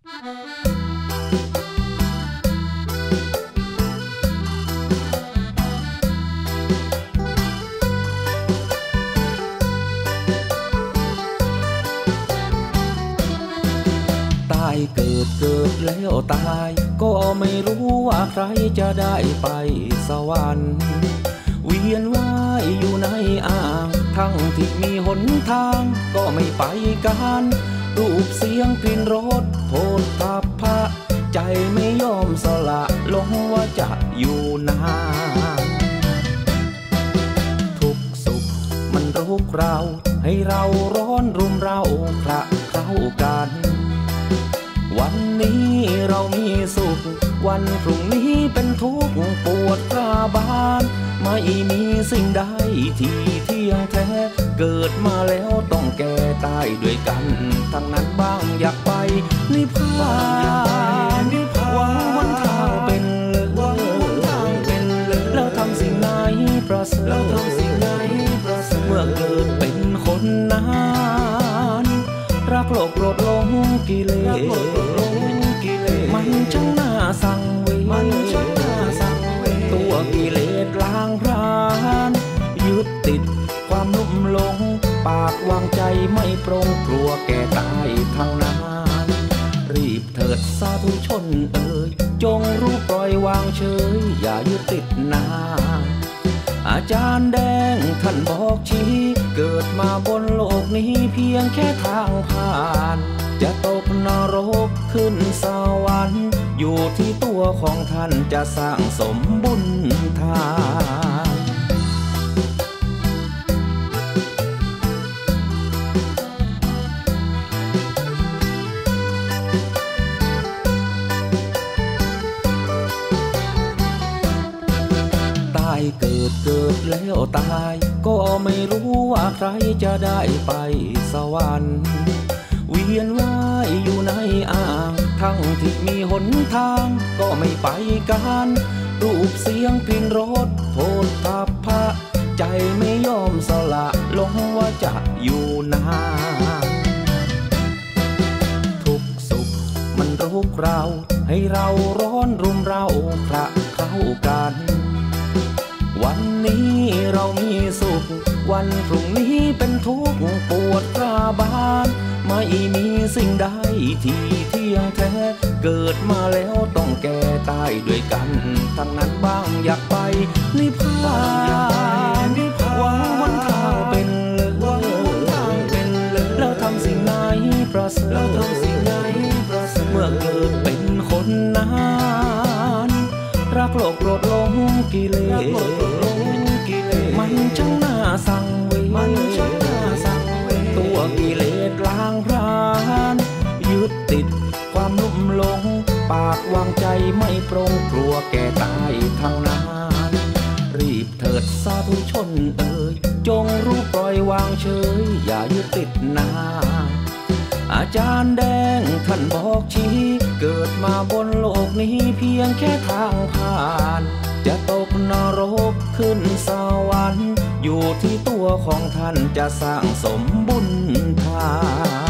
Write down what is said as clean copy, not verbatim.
ตายเกิดแล้วตายก็ไม่รู้ว่าใครจะได้ไปสวรรค์เวียนว่ายอยู่ในอ่างทั้งที่มีหนทางก็ไม่ไปกันรูปเสียงกลิ่นรสโผฏฐัพพะใจไม่ยอมสละลงว่าจะอยู่นานทุกสุขมันรุกเราให้เราร้อนรุมเราคละเคล้ากันวันนี้เรามีสุขวันพรุ่งนี้เป็นทุกข์ปวดกระบาลไม่มีสิ่งใดที่เที่ยงแท้เกิดมาแล้วต้องแก่ตายด้วยกันทั้งนั้นบ้างอยากไปนิพพานหวังหนทางเป็นเลิศแล้วทำสิ่งไหนประเสริฐเมื่อเกิดเป็นคนนั้นรักโลกโกรธหลงกิเลสมันช่างน่าสังเวชตัวกิเลสล้างพรานยึดติดความลุ่มหลงปากวางใจไม่ปรงกลัวแก่ตายทางนั้นรีบเถิดสาธุชนเอ่ยจงรู้ปล่อยวางเฉยอย่ายึดติดนาอาจารย์แดงท่านบอกชี้เกิดมาบนโลกนี้เพียงแค่ทางผ่านจะตกนรกขึ้นสวรรค์อยู่ที่ตัวของท่านจะสร้างสมบุญทานเกิดแล้วตายก็ไม่รู้ว่าใครจะได้ไปสวรรค์เวียนว่ายอยู่ในอ่างทั้งที่มีหนทางก็ไม่ไปกันรูปเสียงกลิ่นรสโผฏฐัพพะใจไม่ยอมสละลงว่าจะอยู่นานทุกสุขมันรุกเราให้เราร้อนรุมเราคละเคล้ากันวันนี้เรามีสุขวันพรุ่งนี้เป็นทุกข์ปวดกระบาลไม่มีสิ่งใดที่เที่ยงแท้เกิดมาแล้วต้องแก่ตายด้วยกันทั้งนั้นบ้างอยากไปนิพพานหวังหนทางเป็นเลิศแล้วทำสิ่งไหนประเสริฐเมื่อเกิดเป็นคนนั้นรักโลกโกรธหลงกิเลสมันช่างน่าสังเวชตัวกิเลสล้างพรานยึดติดความลุ่มหลงปากวางใจไม่ปรงกลัวแก่ตายทางนั้นรีบเถิดสาธุชนเอ่ยจงรู้ปล่อยวางเฉยอย่ายึดติดนาอาจารย์แดงท่านบอกชี้เกิดมาบนโลกนี้เพียงแค่ทางผ่านจะตกนรกขึ้นสวรรค์อยู่ที่ตัวของท่านจะสร้างสมบุญทาน